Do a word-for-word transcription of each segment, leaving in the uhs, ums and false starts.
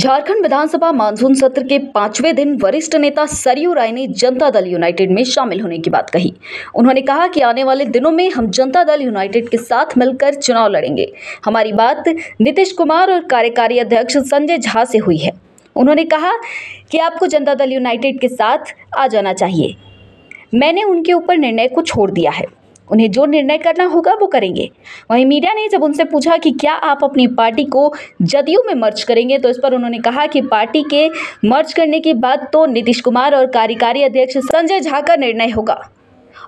झारखंड विधानसभा monsoon सत्र के पांचवें दिन वरिष्ठ नेता सरयू राय ने जनता दल यूनाइटेड में शामिल होने की बात कही। उन्होंने कहा कि आने वाले दिनों में हम जनता दल यूनाइटेड के साथ मिलकर चुनाव लड़ेंगे। हमारी बात नीतीश कुमार और कार्यकारी अध्यक्ष संजय झा से हुई है। उन्होंने कहा कि आपको जनता दल यूनाइटेड के साथ आ जाना चाहिए। मैंने उनके ऊपर निर्णय को छोड़ दिया है, उन्हें जो निर्णय करना होगा वो करेंगे। वहीं मीडिया ने जब उनसे पूछा कि क्या आप अपनी पार्टी को जदयू में मर्ज करेंगे, तो इस पर उन्होंने कहा कि पार्टी के मर्ज करने की बात तो नीतीश कुमार और कार्यकारी अध्यक्ष संजय झा का निर्णय होगा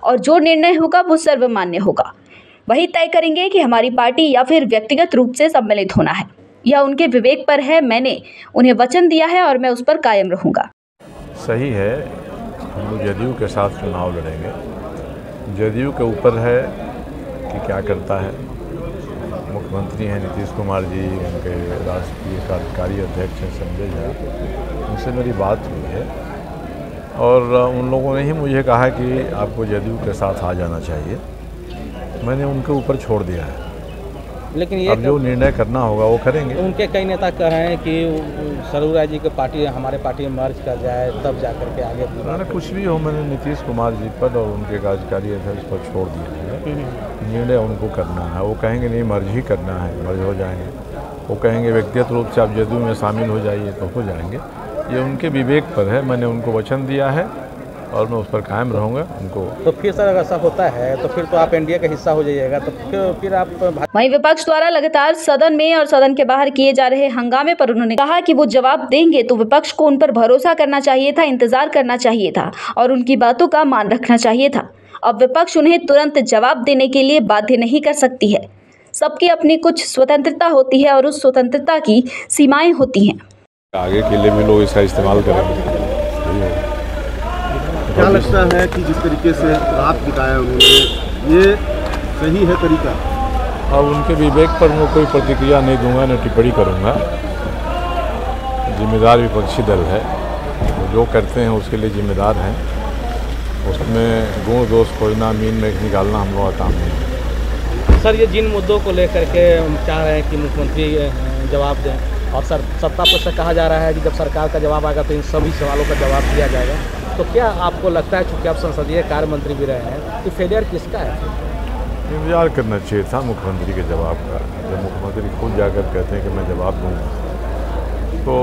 और जो निर्णय होगा वो सर्वमान्य होगा। वही तय करेंगे कि हमारी पार्टी या फिर व्यक्तिगत रूप से सम्मिलित होना है। यह उनके विवेक पर है। मैंने उन्हें वचन दिया है और मैं उस पर कायम रहूँगा। सही है, हम जदयू के साथ चुनाव लड़ेंगे। जदयू के ऊपर है कि क्या करता है। मुख्यमंत्री हैं नीतीश कुमार जी, उनके राष्ट्रीय कार्यकारी अध्यक्ष हैं संजय झा, उनसे मेरी बात हुई है और उन लोगों ने ही मुझे कहा कि आपको जदयू के साथ आ जाना चाहिए। मैंने उनके ऊपर छोड़ दिया है, लेकिन ये अब जो निर्णय करना होगा वो करेंगे। उनके कई नेता कह रहे हैं कि सरयू राय जी की पार्टी हमारे पार्टी में मर्ज कर जाए, तब जा करके आगे। मैंने कुछ भी हो, मैंने नीतीश कुमार जी पर और उनके कार्यकारी अध्यक्ष पर छोड़ दिया है। निर्णय उनको करना है, वो कहेंगे नहीं मर्ज ही करना है, मर्ज हो जाएंगे। वो कहेंगे व्यक्तिगत रूप से आप जदयू में शामिल हो जाइए तो हो जाएंगे। ये उनके विवेक पर है। मैंने उनको वचन दिया है और मैं उस पर कायम रहूँगा उनको। तो फिर सर अगर ऐसा होता है तो फिर तो आप एनडीए का हिस्सा हो जाइएगा, तो फिर फिर आप। वहीं विपक्ष द्वारा लगातार सदन में और सदन के बाहर किए जा रहे हंगामे पर उन्होंने कहा कि वो जवाब देंगे, तो विपक्ष को उन पर भरोसा करना चाहिए था, इंतजार करना चाहिए था और उनकी बातों का मान रखना चाहिए था। अब विपक्ष उन्हें तुरंत जवाब देने के लिए बाध्य नहीं कर सकती है। सबकी अपनी कुछ स्वतंत्रता होती है और उस स्वतंत्रता की सीमाएँ होती हैं। आगे के लिए भी लोग इसका इस्तेमाल करेंगे। क्या लगता है कि जिस तरीके से रात बिताया उन्होंने, ये सही है तरीका? अब उनके विवेक पर मैं कोई प्रतिक्रिया नहीं दूंगा, न टिप्पणी करूंगा। जिम्मेदार विपक्षी दल है, वो जो करते हैं उसके लिए जिम्मेदार हैं। उसमें गुण दोष खोजना, मीन में निकालना हम लोग का काम है। सर, ये जिन मुद्दों को लेकर के चाह रहे हैं कि मुख्यमंत्री जवाब दें, और सर सत्ता पक्ष से कहा जा रहा है कि जब सरकार का जवाब आएगा तो इन सभी सवालों का जवाब दिया जाएगा, तो क्या आपको लगता है, चूँकि आप संसदीय कार्य मंत्री भी रहे हैं, तो फेलियर किसका है? इंतजार करना चाहिए था मुख्यमंत्री के जवाब का। जब मुख्यमंत्री खुद जाकर कहते हैं कि मैं जवाब दूंगा, तो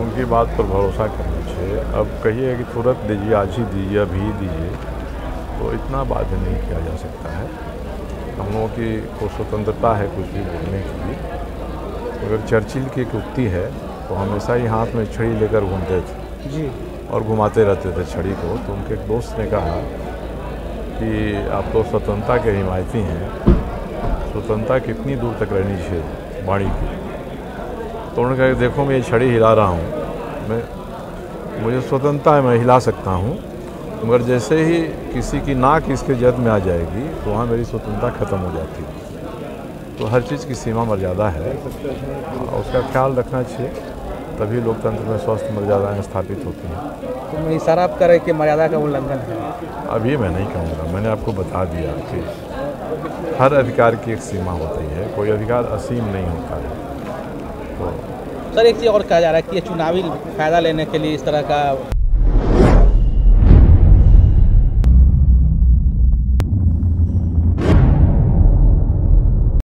उनकी बात पर भरोसा करना चाहिए। अब कहिए कि तुरंत दीजिए, आज ही दीजिए, अभी दीजिए, तो इतना बात नहीं किया जा सकता है। हम लोगों की कुछ स्वतंत्रता है कुछ भी बोलने के लिए। अगर चर्चिल की एक उक्ति है, तो हमेशा ही हाथ में छड़ी लेकर घूमते थे जी और घुमाते रहते थे छड़ी को। तो उनके एक दोस्त ने कहा कि आप तो स्वतंत्रता के हिमायती हैं, स्वतंत्रता कितनी दूर तक रहनी चाहिए वाणी की। तो उन्होंने कहा देखो मैं ये छड़ी हिला रहा हूँ, मैं मुझे स्वतंत्रता है, मैं हिला सकता हूँ, मगर जैसे ही किसी की नाक इसके जद में आ जाएगी तो वहाँ मेरी स्वतंत्रता ख़त्म हो जाती है। तो हर चीज़ की सीमा मर्यादा है, उसका ख्याल रखना चाहिए, तभी लोकतंत्र में स्वस्थ मर्यादाएँ स्थापित होती हैं। तो मैं इशारा आप करें कि मर्यादा का उल्लंघन है? अभी मैं नहीं कहूँगा, मैंने आपको बता दिया कि हर अधिकार की एक सीमा होती है, कोई अधिकार असीम नहीं होता है। तो सर, एक चीज़ और कहा जा रहा है कि ये चुनावी फ़ायदा लेने के लिए इस तरह का